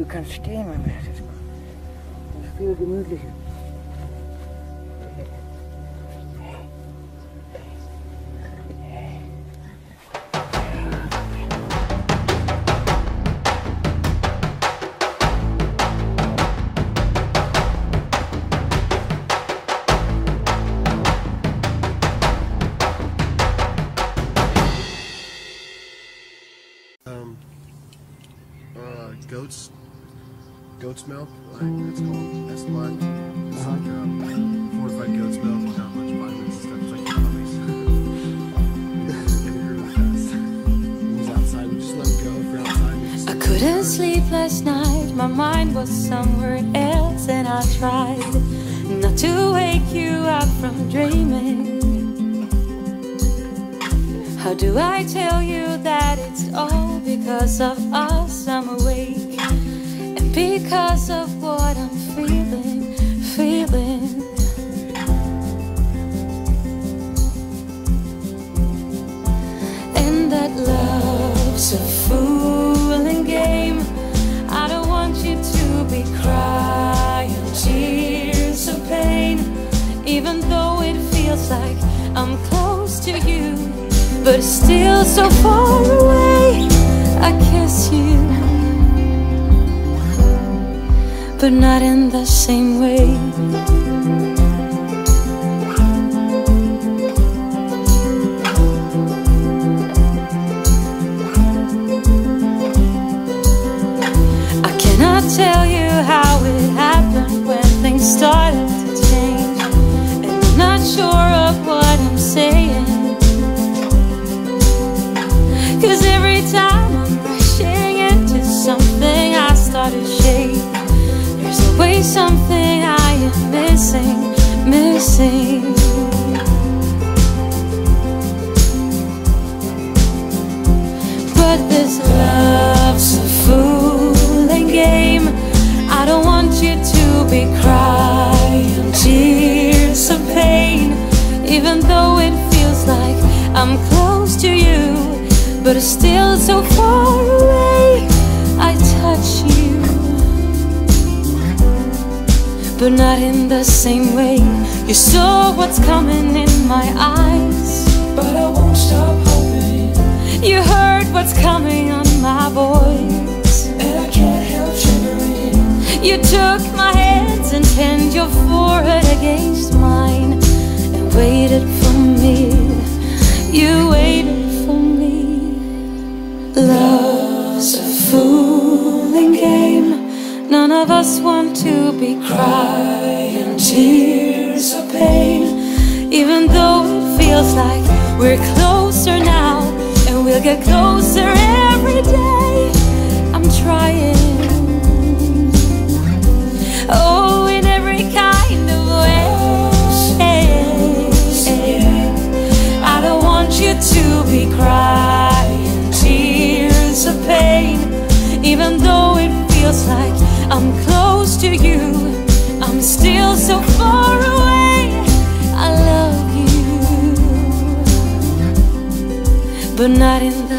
du kannst stehen, mein Mensch. Das ist viel gemütlicher. Goat's milk, like it's called S-Blood. It's like fortified goat's milk without much vitamins and stuff. It's like puppies. It grew fast. It was outside, we just let it go. If we're outside, we just let it go. I couldn't sleep last night. My mind was somewhere else, and I tried not to wake you up from dreaming. How do I tell you that it's all because of us? I'm awake. Because of what I'm feeling. And that love's a fooling game. I don't want you to be crying tears of pain, even though it feels like I'm close to you, but still so far away. I kiss you, but not in the same way. I cannot tell you how it happened when things started to change, and I'm not sure of what I'm saying, 'cause every time I'm crashing into something I start to shake. There's always something I am missing. But this love's a fooling game. I don't want you to be crying tears of pain, even though it feels like I'm close to you, but it's still so far away. I touch you, but not in the same way. You saw what's coming in my eyes, but I won't stop hoping. You heard what's coming on my voice, and I can't help shivering. You took my hands and pinned your forehead against mine, and waited for me. You waited for me. Love's a fooling game. None of us want to be crying tears of pain, even though it feels like we're closer now, and we'll get closer every day. I'm trying, oh, in every kind of way. I don't want you to be crying tears of pain, even though it feels like I'm close to you, I'm still so far away. I love you, but not in